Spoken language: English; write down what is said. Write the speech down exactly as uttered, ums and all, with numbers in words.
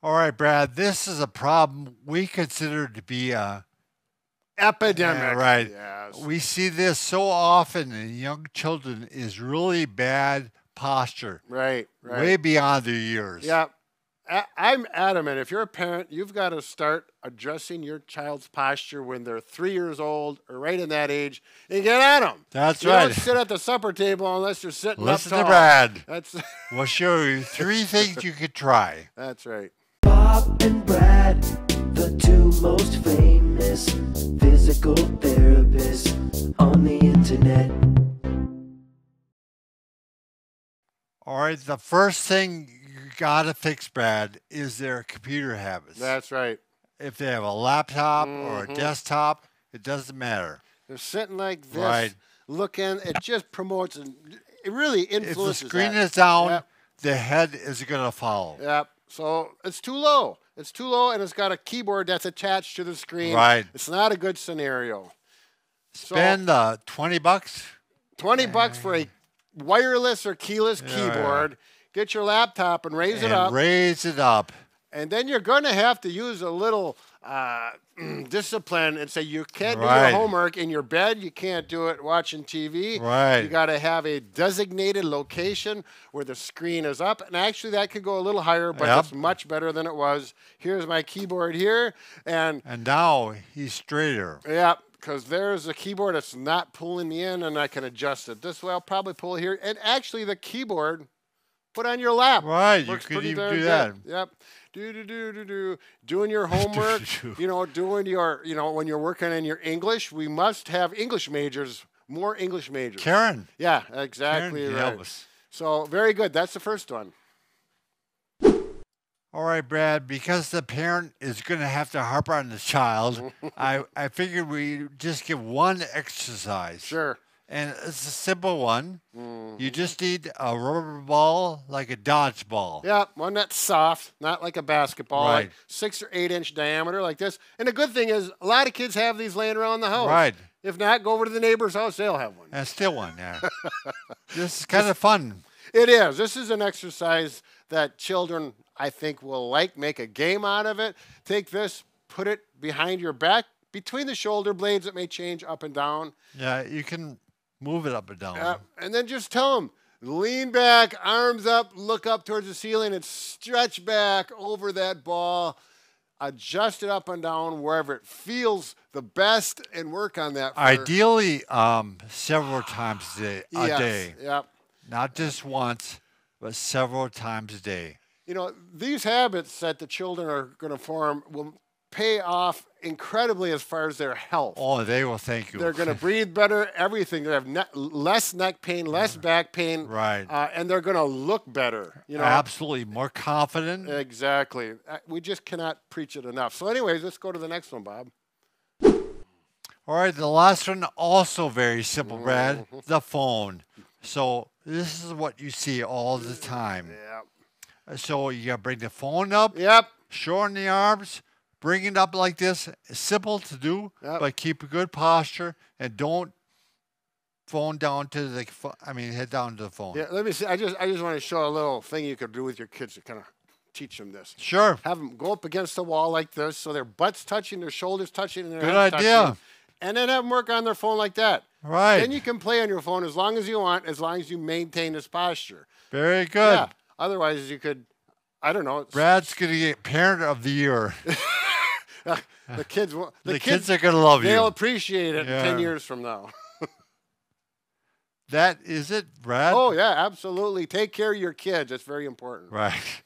All right, Brad, this is a problem we consider to be a epidemic. Yeah, right. Yes. We see this so often in young children is really bad posture. Right, right. Way beyond their years. Yeah. I'm adamant, if you're a parent, you've got to start addressing your child's posture when they're three years old or right in that age and get at them. That's you right. Don't sit at the supper table unless you're sitting Listen up tall. Listen to Brad. That's we'll show you three things you could try. That's right. Bob and Brad, the two most famous physical therapists on the internet. All right, the first thing you gotta fix, Brad, is their computer habits. That's right. If they have a laptop mm-hmm. or a desktop, it doesn't matter. They're sitting like this, right. looking. It just promotes and it really influences. If the screen that. is down, yep. the head is gonna follow. Yep. So it's too low. It's too low, and it's got a keyboard that's attached to the screen. Right. It's not a good scenario. Spend so, uh, twenty bucks. Twenty yeah. bucks for a wireless or keyless yeah, keyboard. Yeah. Get your laptop and raise and it up. Raise it up. And then you're going to have to use a little uh, discipline and say you can't right. do your homework in your bed. You can't do it watching T V. Right. You got to have a designated location where the screen is up. And actually, that could go a little higher, but yep. it's much better than it was. Here's my keyboard here. And, and now he's straighter. Yeah, because there's a keyboard that's not pulling me in, and I can adjust it this way. I'll probably pull it here. And actually, the keyboard... Put on your lap. Right, Looks you could even do that. Good. Yep. Do do do do do. Doing your homework. You know, doing your. You know, when you're working in your English, we must have English majors. More English majors. Karen. Yeah, exactly Karen right. Elvis. So very good. That's the first one. All right, Brad. Because the parent is going to have to harp on the child, I I figured we just give one exercise. Sure. And it's a simple one. Mm-hmm. You just need a rubber ball like a dodgeball. Yeah, one that's soft, not like a basketball, right. like six or eight inch diameter like this. And the good thing is a lot of kids have these laying around the house. Right. If not, go over to the neighbor's house, they'll have one. And still one, yeah. This is kind this, of fun. It is. This is an exercise that children, I think, will like. Make a game out of it. Take this, put it behind your back, between the shoulder blades. It may change up and down. Yeah, you can... Move it up and down. Uh, and then just tell them, lean back, arms up, look up towards the ceiling, and stretch back over that ball. Adjust it up and down wherever it feels the best and work on that. For Ideally, um, several times a day. A yes, day. Yep. Not just once, but several times a day. You know, these habits that the children are going to form will pay off incredibly as far as their health. Oh, they will thank you. They're going to breathe better, everything. They have ne less neck pain, less back pain. Right. Uh, and they're going to look better. You know? Absolutely. More confident. Exactly. We just cannot preach it enough. So anyways, let's go to the next one, Bob. All right. The last one, also very simple, Brad. Mm-hmm. The phone. So this is what you see all the time. Yeah. So you got to bring the phone up. Yep. Shorten the arms. Bring it up like this, simple to do, yep. but keep a good posture and don't phone down to the. I mean, head down to the phone. Yeah, let me see. I just, I just want to show a little thing you could do with your kids to kind of teach them this. Sure. Have them go up against the wall like this, so their butts touching, their shoulders touching, and their good head idea. Touching. And then have them work on their phone like that. Right. Then you can play on your phone as long as you want, as long as you maintain this posture. Very good. Yeah. Otherwise, you could. I don't know. Brad's gonna get parent of the year. the kids will, the, the kids, kids are gonna love they'll you. They'll appreciate it yeah. ten years from now. That is it, Brad. Oh yeah, absolutely. Take care of your kids. That's very important. Right.